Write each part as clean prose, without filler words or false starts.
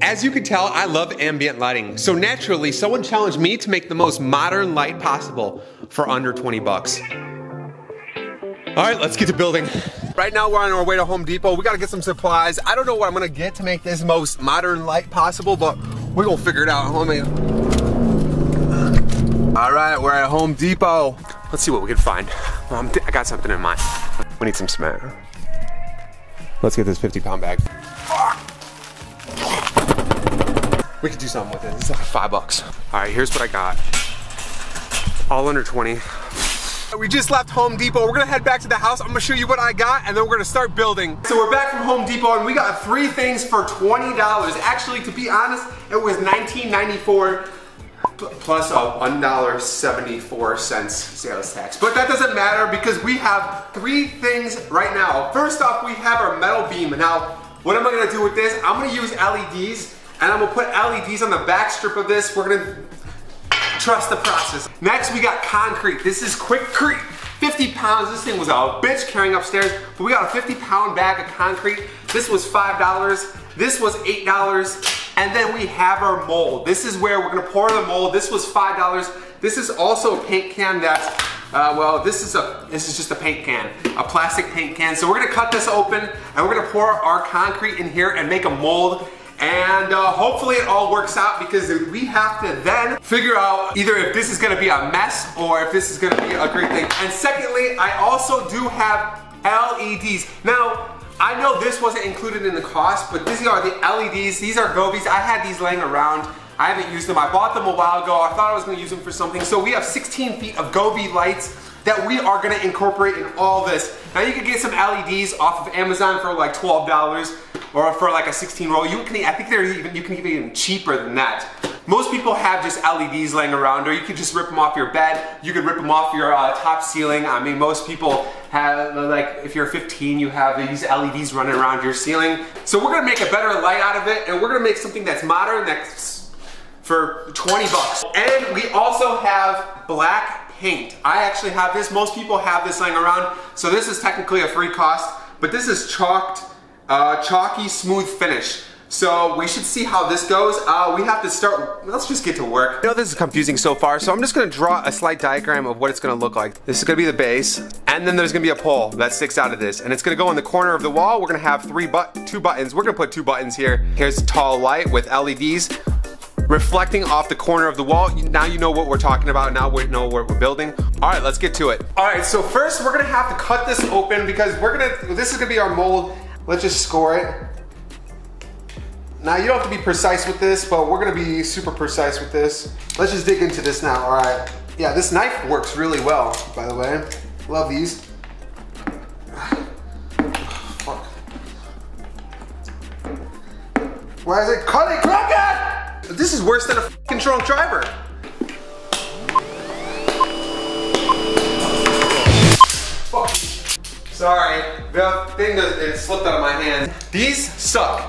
As you can tell, I love ambient lighting. So naturally, someone challenged me to make the most modern light possible for under 20 bucks. All right, let's get to building. Right now we're on our way to Home Depot. We gotta get some supplies. I don't know what I'm gonna get to make this most modern light possible, but we're gonna figure it out, homie. All right, we're at Home Depot. Let's see what we can find. I got something in mind. We need some cement. Let's get this 50-pound bag. We could do something with it. It's like $5. All right, here's what I got. All under 20. We just left Home Depot. We're gonna head back to the house. I'm gonna show you what I got, and then we're gonna start building. So we're back from Home Depot, and we got three things for $20. Actually, to be honest, it was $19.94 plus $1.74 sales tax. But that doesn't matter because we have three things right now. First off, we have our metal beam. Now, what am I gonna do with this? I'm gonna use LEDs, and I'm gonna put LEDs on the back strip of this. We're gonna trust the process. Next, we got concrete. This is Quickcrete, 50 pounds. This thing was a bitch carrying upstairs, but we got a 50-pound bag of concrete. This was $5, this was $8, and then we have our mold. This is where we're gonna pour the mold. This was $5. This is also a paint can that's, well, this is just a paint can, a plastic paint can. So we're gonna cut this open, and we're gonna pour our concrete in here and make a mold. And hopefully it all works out because we have to then figure out either if this is gonna be a mess or if this is gonna be a great thing. And secondly, I also do have LEDs. Now, I know this wasn't included in the cost, but these are the LEDs. These are Govees. I had these laying around. I haven't used them. I bought them a while ago. I thought I was gonna use them for something. So we have 16 feet of Govee lights that we are gonna incorporate in all this. Now you can get some LEDs off of Amazon for like $12. Or for like a 16-roll, I think they're you can get even cheaper than that. Most people have just LEDs laying around, or you could just rip them off your bed. You could rip them off your top ceiling. I mean, most people have, like, if you're 15, you have these LEDs running around your ceiling. So we're gonna make a better light out of it, and we're gonna make something that's modern, that's for 20 bucks. And we also have black paint. I actually have this. Most people have this laying around, so this is technically a free cost, but this is chalked. Chalky smooth finish. So we should see how this goes. We have to start, let's just get to work. I know this is confusing so far, so I'm just gonna draw a slight diagram of what it's gonna look like. This is gonna be the base, and then there's gonna be a pole that sticks out of this, and it's gonna go in the corner of the wall. We're gonna have two buttons. We're gonna put two buttons here. Here's tall light with LEDs reflecting off the corner of the wall. Now you know what we're talking about. Now we know what we're building. All right, let's get to it. All right, so first we're gonna have to cut this open because this is gonna be our mold. Let's just score it. Now you don't have to be precise with this, but we're gonna be super precise with this. Let's just dig into this now, all right. Yeah, this knife works really well, by the way. Love these. Fuck. Why is it cutting? Crack it! This is worse than a fucking drunk driver. Fuck. Sorry, the thing it slipped out of my hand. These suck.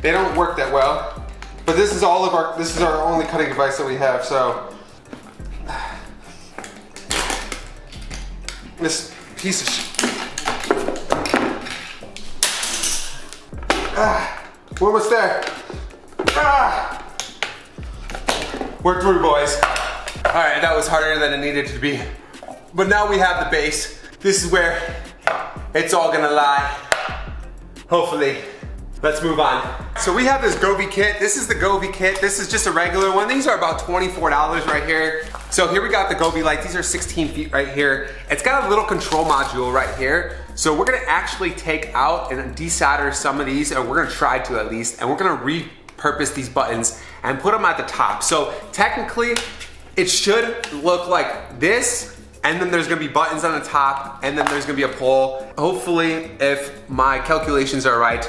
They don't work that well. But this is this is our only cutting device that we have, so. This piece of shit. We're almost there. We're through, boys. All right, that was harder than it needed to be. But now we have the base. This is where it's all gonna lie, hopefully. Let's move on. So we have this Govee kit. This is the Govee kit. This is just a regular one. These are about $24 right here. So here we got the Govee light. These are 16 feet right here. It's got a little control module right here. So we're gonna actually take out and desolder some of these, or we're gonna try to at least, and we're gonna repurpose these buttons and put them at the top. So technically, it should look like this, and then there's gonna be buttons on the top, and then there's gonna be a pole. Hopefully, if my calculations are right,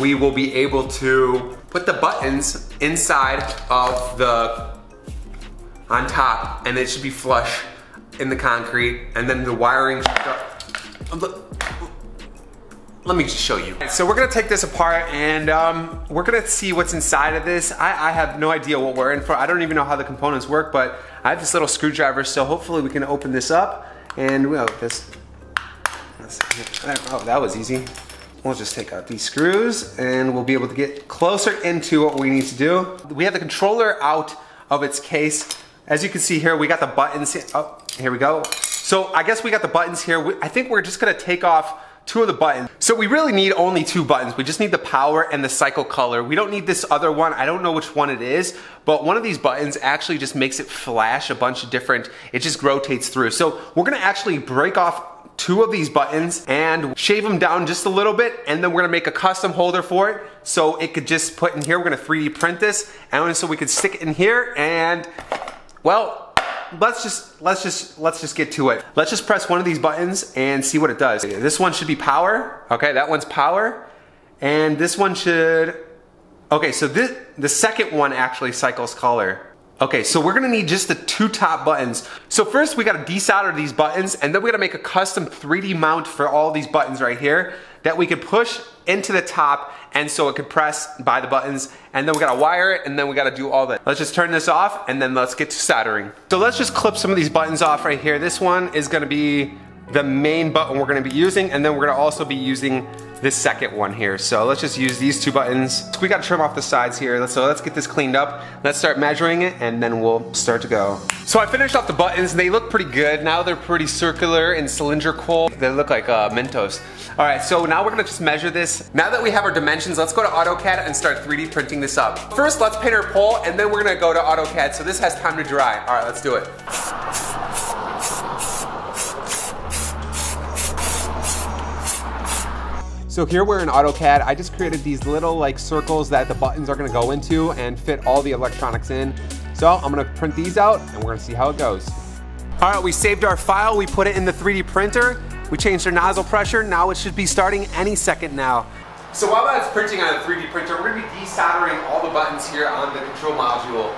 we will be able to put the buttons inside of on top, and it should be flush in the concrete, and then the wiring should go. Let me just show you. So we're gonna take this apart, and we're gonna see what's inside of this. I have no idea what we're in for. I don't even know how the components work, but I have this little screwdriver, so hopefully we can open this up, and oh, that was easy. We'll just take out these screws and we'll be able to get closer into what we need to do. We have the controller out of its case. As you can see here, we got the buttons. Oh, here we go. So I guess we got the buttons here. I think we're just gonna take off two of the buttons. So we really need only two buttons. We just need the power and the cycle color. We don't need this other one. I don't know which one it is, but one of these buttons actually just makes it flash a bunch of different, it just rotates through. So we're gonna actually break off two of these buttons and shave them down just a little bit, and then we're gonna make a custom holder for it so it could just put in here. We're gonna 3D print this, and so we could stick it in here. And well, let's just get to it. Let's just press one of these buttons and see what it does. This one should be power. Okay, that one's power, and this one should. Okay, so this, the second one actually cycles color. Okay, so we're gonna need just the two top buttons. So first we gotta desolder these buttons, and then we gotta make a custom 3D mount for all these buttons right here that we could push into the top, and so it could press by the buttons, and then we gotta wire it, and then we gotta do all that. Let's just turn this off, and then let's get to soldering. So let's just clip some of these buttons off right here. This one is gonna be the main button we're gonna be using, and then we're gonna also be using this second one here. So let's just use these two buttons. We gotta trim off the sides here, so let's get this cleaned up. Let's start measuring it, and then we'll start to go. So I finished off the buttons, and they look pretty good. Now they're pretty circular and cylindrical. They look like Mentos. All right, so now we're gonna just measure this. Now that we have our dimensions, let's go to AutoCAD and start 3D printing this up. First, let's paint our pole, and then we're gonna go to AutoCAD, so this has time to dry. All right, let's do it. So here we're in AutoCAD. I just created these little like circles that the buttons are gonna go into and fit all the electronics in. So I'm gonna print these out, and we're gonna see how it goes. All right, we saved our file. We put it in the 3D printer. We changed our nozzle pressure. Now it should be starting any second now. So while that's printing on a 3D printer, we're gonna be desoldering all the buttons here on the control module.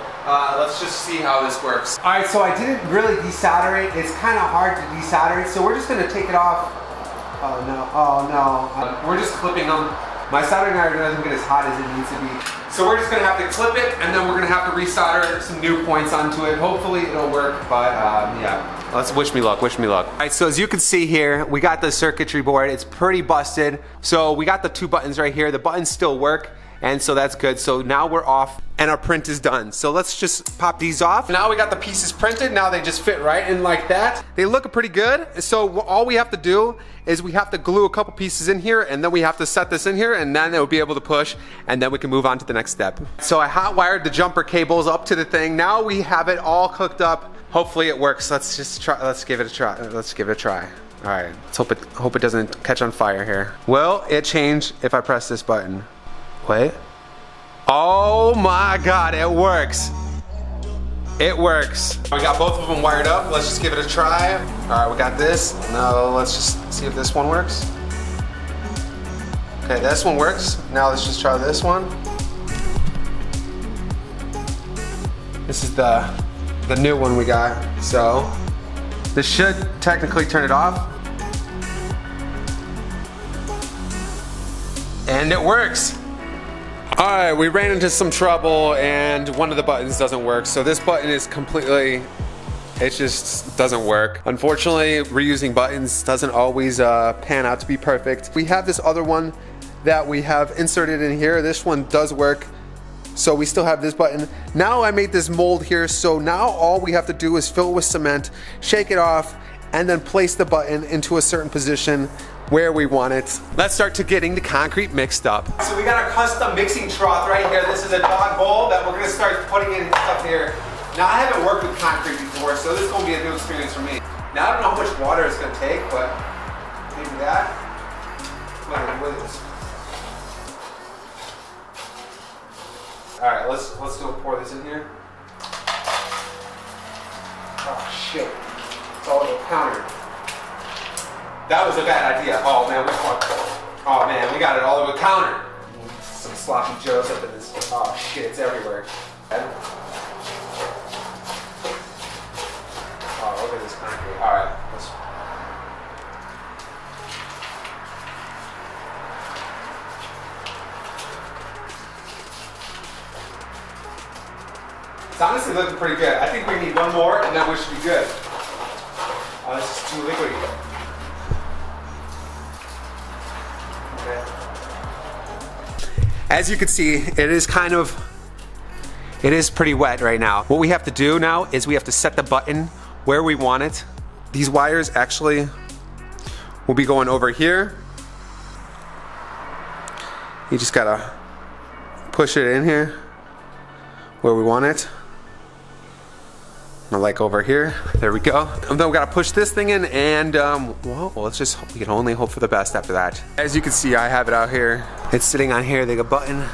Let's just see how this works. All right, so I didn't really desolder it. It's kind of hard to desolder it, so we're just gonna take it off. Oh no, oh no. We're just clipping them. My soldering iron doesn't get as hot as it needs to be. So we're just gonna have to clip it, and then we're gonna have to re-solder some new points onto it. Hopefully it'll work, but yeah. Let's wish me luck, wish me luck. All right, so as you can see here, we got the circuitry board. It's pretty busted. So we got the two buttons right here. The buttons still work, and so that's good. So now we're off, and our print is done. So let's just pop these off. Now we got the pieces printed. Now they just fit right in like that. They look pretty good. So all we have to do is we have to glue a couple pieces in here, and then we have to set this in here, and then it will be able to push, and then we can move on to the next step. So I hot wired the jumper cables up to the thing. Now we have it all cooked up. Hopefully it works. Let's just try, let's give it a try. Let's give it a try. All right, let's hope it doesn't catch on fire here. Will it change if I press this button? Wait. Oh my God, it works. It works. We got both of them wired up. Let's just give it a try. All right, we got this. Now let's just see if this one works. Okay, this one works. Now let's just try this one. This is the new one we got. So this should technically turn it off. And it works. All right, we ran into some trouble, and one of the buttons doesn't work. So this button is completely, it just doesn't work. Unfortunately, reusing buttons doesn't always pan out to be perfect. We have this other one that we have inserted in here. This one does work. So we still have this button. Now I made this mold here. So now all we have to do is fill it with cement, shake it off, and then place the button into a certain position where we want it. Let's start to getting the concrete mixed up. So we got our custom mixing trough right here. This is a dog bowl that we're gonna start putting in stuff here. Now I haven't worked with concrete before, so this is gonna be a new experience for me. Now I don't know how much water it's gonna take, but maybe that. All right, let's go pour this in here. Oh shit, it's all over the counter. That was a bad idea. Oh man, we fucked up. Oh man, we got it all over the counter. Some sloppy joes up in this. Oh shit, it's everywhere. Oh, look at this concrete. All right, let's. It's honestly looking pretty good. I think we need one more, and then we should be good. Oh, this is too liquidy. As you can see, it is pretty wet right now. What we have to do now is we have to set the button where we want it. These wires actually will be going over here. You just gotta push it in here where we want it. Like over here, there we go. And then we gotta push this thing in and well, let's just hope, we can only hope for the best after that. As you can see, I have it out here. It's sitting on here, they got a button.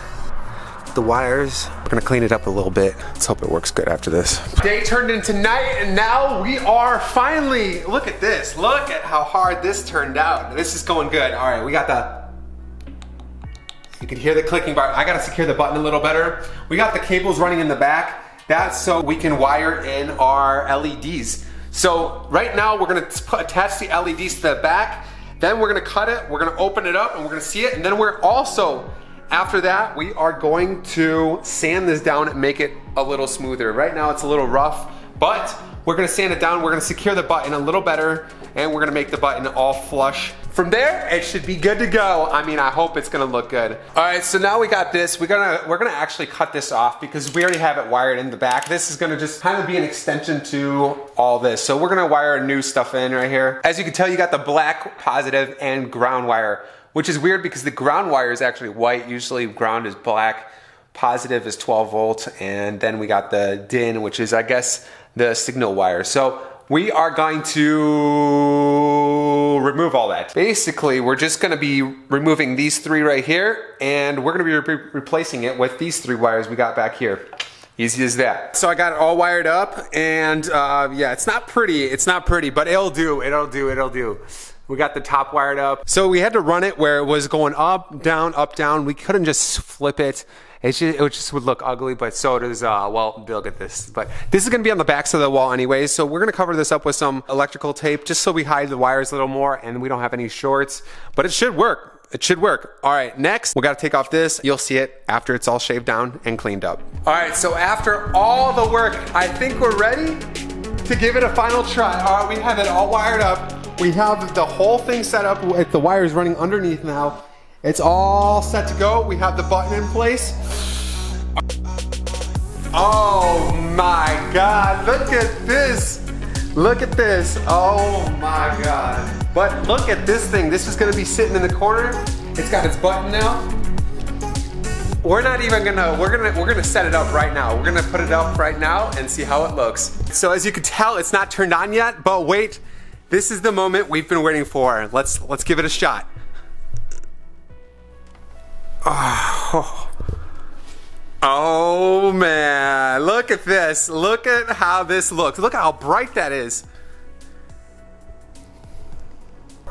The wires. We're gonna clean it up a little bit. Let's hope it works good after this. Day turned into night and now we are finally, look at this. Look at how hard this turned out. This is going good. All right, we got the, you can hear the clicking bar. I gotta secure the button a little better. We got the cables running in the back. That's so we can wire in our LEDs. So right now we're gonna attach the LEDs to the back, then we're gonna cut it, we're gonna open it up and we're gonna see it, and then we're also, after that, we are going to sand this down and make it a little smoother. Right now it's a little rough, but we're gonna sand it down, we're gonna secure the button a little better, and we're gonna make the button all flush. From there, it should be good to go. I mean, I hope it's gonna look good. All right, so now we got this. We're gonna actually cut this off because we already have it wired in the back. This is gonna just kind of be an extension to all this. So we're gonna wire new stuff in right here. As you can tell, you got the black, positive, and ground wire, which is weird because the ground wire is actually white. Usually ground is black, positive is 12 volt, and then we got the DIN, which is, I guess, the signal wire. So we are going to remove all that. Basically, we're just gonna be removing these three right here, and we're gonna be replacing it with these three wires we got back here. Easy as that. So I got it all wired up, and yeah, it's not pretty, but it'll do. We got the top wired up. So we had to run it where it was going up, down, up, down. We couldn't just flip it. It just would look ugly, but so does, well, they'll get this. But this is gonna be on the back side of the wall anyways, so we're gonna cover this up with some electrical tape just so we hide the wires a little more and we don't have any shorts, but it should work. It should work. All right, next, we gotta take off this. You'll see it after it's all shaved down and cleaned up. All right, so after all the work, I think we're ready to give it a final try. All right, we have it all wired up. We have the whole thing set up with the wires running underneath now. It's all set to go. We have the button in place. Oh my God, look at this. Look at this, oh my God. But look at this thing. This is gonna be sitting in the corner. It's got its button now. We're not even gonna, we're gonna set it up right now. We're gonna put it up right now and see how it looks. So as you can tell, it's not turned on yet, but wait, this is the moment we've been waiting for. Let's give it a shot. Oh. Oh man, look at this. Look at how this looks. Look at how bright that is.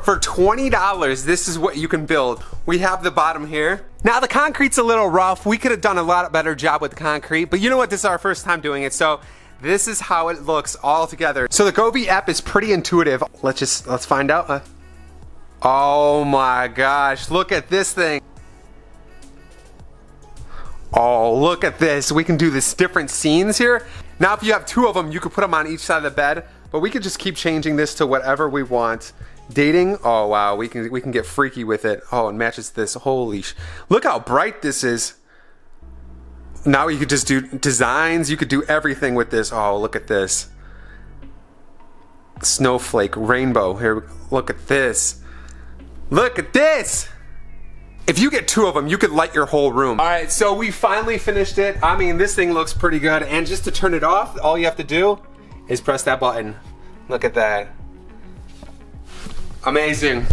For $20, this is what you can build. We have the bottom here. Now the concrete's a little rough. We could have done a lot better job with the concrete, but you know what, this is our first time doing it, so this is how it looks all together. So the Govee app is pretty intuitive. Let's find out. Oh my gosh, look at this thing. Oh, look at this. We can do this different scenes here. Now, if you have two of them, you could put them on each side of the bed, but we could just keep changing this to whatever we want. Dating, oh wow, we can get freaky with it. Oh, it matches this, holy sh. Look how bright this is. Now you could just do designs, you could do everything with this. Oh, look at this. Snowflake, rainbow, here, look at this. Look at this! If you get two of them, you could light your whole room. All right, so we finally finished it. I mean, this thing looks pretty good. And just to turn it off, all you have to do is press that button. Look at that. Amazing.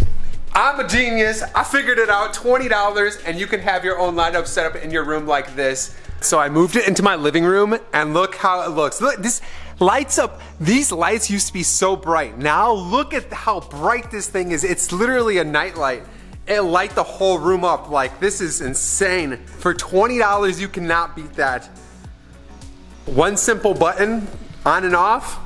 I'm a genius. I figured it out. $20, and you can have your own lineup set up in your room like this. So I moved it into my living room, and look how it looks. Look, this lights up. These lights used to be so bright. Now look at how bright this thing is. It's literally a nightlight. It'll light the whole room up. Like, this is insane. For $20, you cannot beat that. One simple button, on and off.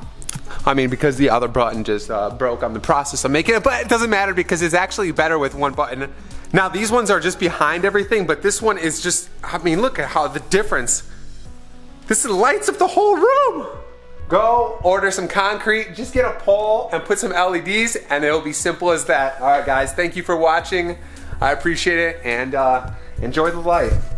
I mean, because the other button just broke on the process of making it, but it doesn't matter because it's actually better with one button. Now, these ones are just behind everything, but this one is just, I mean, look at how the difference. This lights up the whole room. Go order some concrete, just get a pole and put some LEDs, and it'll be simple as that. All right guys, thank you for watching. I appreciate it, and enjoy the light.